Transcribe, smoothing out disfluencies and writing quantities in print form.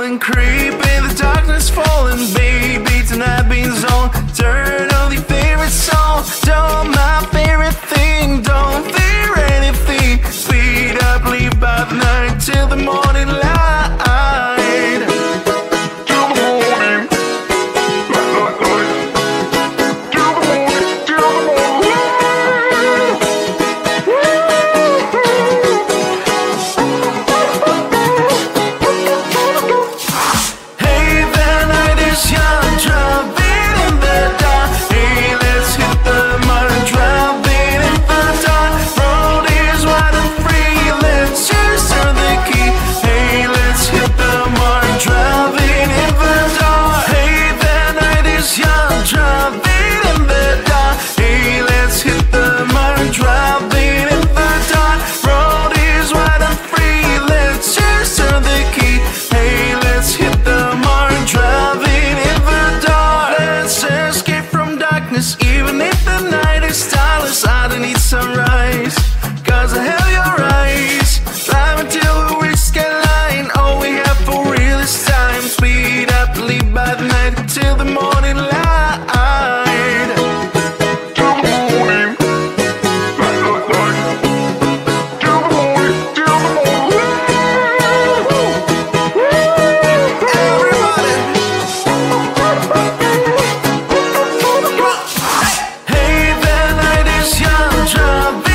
falling, creep in the darkness falling, baby, tonight being zoned. Turn on your favorite song, don't my favorite thing, don't fear anything. Speed up, leave by the night till the morning light. Even if the night is starless, I don't need sunrise, cause I have your eyes. Climb until we reach skyline, all we have for real is time. Speed up, leave by the night till the morning light. Jump.